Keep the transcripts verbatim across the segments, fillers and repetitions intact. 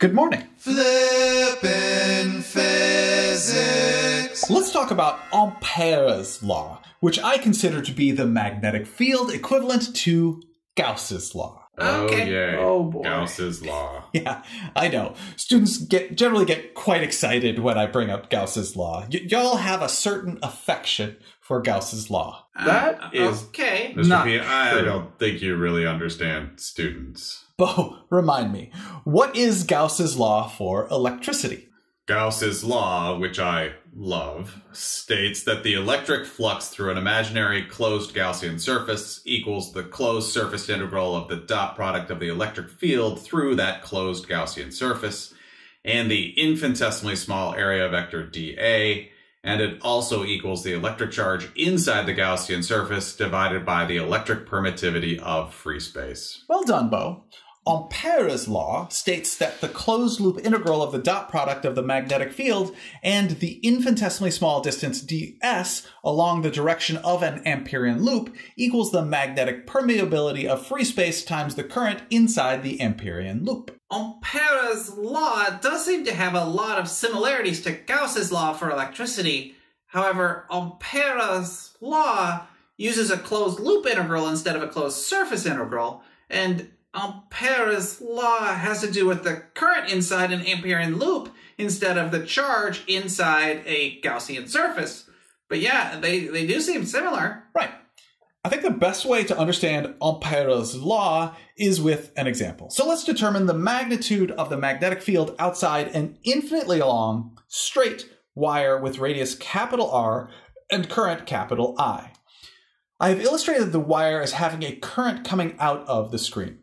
Good morning. Flippin' physics. Let's talk about Ampere's law, which I consider to be the magnetic field equivalent to Gauss's law. Okay. Oh, oh boy. Gauss's law. Yeah, I know. Students get generally get quite excited when I bring up Gauss's law. Y y'all have a certain affection for Gauss's law. Uh, that is okay. Mister P, I don't think you really understand students. Bo, remind me, what is Gauss's law for electricity? Gauss's law, which I love, states that the electric flux through an imaginary closed Gaussian surface equals the closed surface integral of the dot product of the electric field through that closed Gaussian surface and the infinitesimally small area vector dA, and it also equals the electric charge inside the Gaussian surface divided by the electric permittivity of free space. Well done, Bo. Ampere's law states that the closed-loop integral of the dot product of the magnetic field and the infinitesimally small distance ds along the direction of an Amperian loop equals the magnetic permeability of free space times the current inside the Amperian loop. Ampere's law does seem to have a lot of similarities to Gauss's law for electricity. However, Ampere's law uses a closed-loop integral instead of a closed-surface integral, and Ampere's law has to do with the current inside an Amperian loop instead of the charge inside a Gaussian surface. But yeah, they, they do seem similar. Right. I think the best way to understand Ampere's law is with an example. So let's determine the magnitude of the magnetic field outside an infinitely long straight wire with radius capital R and current capital I. I have illustrated the wire as having a current coming out of the screen.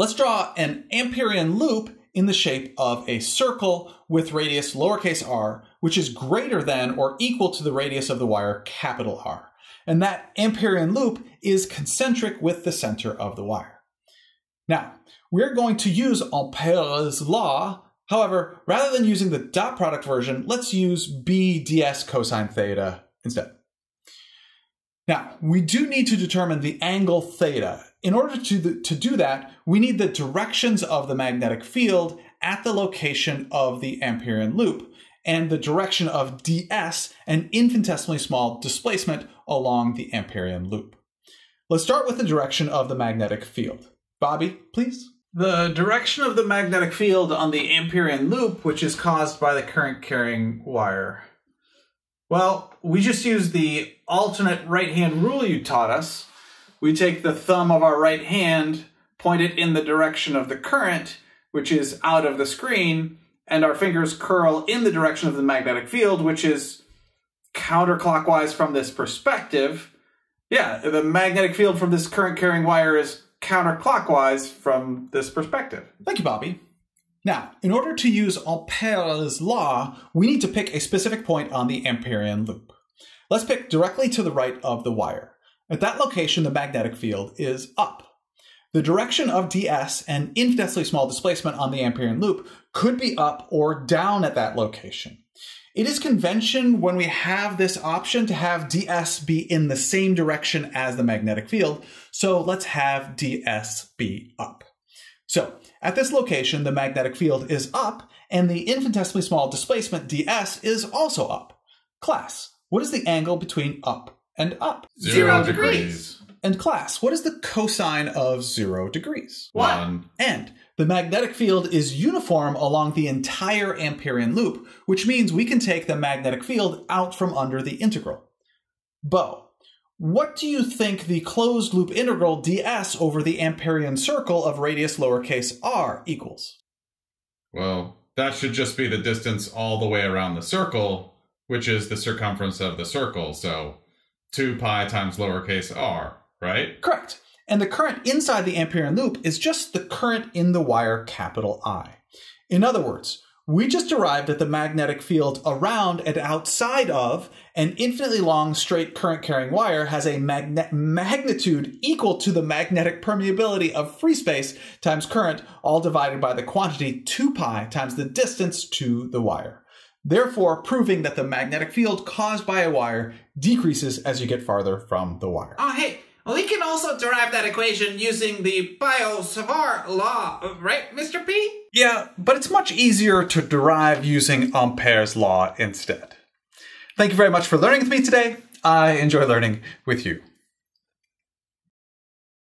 Let's draw an Amperian loop in the shape of a circle with radius lowercase r, which is greater than or equal to the radius of the wire capital R. And that Amperian loop is concentric with the center of the wire. Now, we're going to use Ampere's law. However, rather than using the dot product version, let's use B ds cosine theta instead. Now, we do need to determine the angle theta. In order to, the, to do that, we need the directions of the magnetic field at the location of the Amperian loop and the direction of ds, an infinitesimally small displacement along the Amperian loop. Let's start with the direction of the magnetic field. Bobby, please. The direction of the magnetic field on the Amperian loop, which is caused by the current carrying wire. Well, we just use the alternate right-hand rule you taught us. We take the thumb of our right hand, point it in the direction of the current, which is out of the screen, and our fingers curl in the direction of the magnetic field, which is counterclockwise from this perspective. Yeah, the magnetic field from this current-carrying wire is counterclockwise from this perspective. Thank you, Bobby. Now, in order to use Ampere's law, we need to pick a specific point on the Amperian loop. Let's pick directly to the right of the wire. At that location, the magnetic field is up. The direction of ds, an infinitesimally small displacement on the Amperian loop, could be up or down at that location. It is convention when we have this option to have ds be in the same direction as the magnetic field, so let's have ds be up. So, at this location, the magnetic field is up, and the infinitesimally small displacement ds is also up. Class, what is the angle between up and up? Zero, zero degrees. degrees. And class, what is the cosine of zero degrees? One. And the magnetic field is uniform along the entire Amperian loop, which means we can take the magnetic field out from under the integral. Bo, what do you think the closed loop integral ds over the Amperian circle of radius lowercase r equals? Well, that should just be the distance all the way around the circle, which is the circumference of the circle, so two pi times lowercase r, right? Correct. And the current inside the Amperian loop is just the current in the wire capital I. In other words, we just derived that the magnetic field around and outside of an infinitely long straight current-carrying wire has a magne magnitude equal to the magnetic permeability of free space times current, all divided by the quantity two pi times the distance to the wire. Therefore, proving that the magnetic field caused by a wire decreases as you get farther from the wire. Oh, hey, We can also derive that equation using the Biot-Savart law, right, Mister P? Yeah, but it's much easier to derive using Ampere's law instead. Thank you very much for learning with me today. I enjoy learning with you.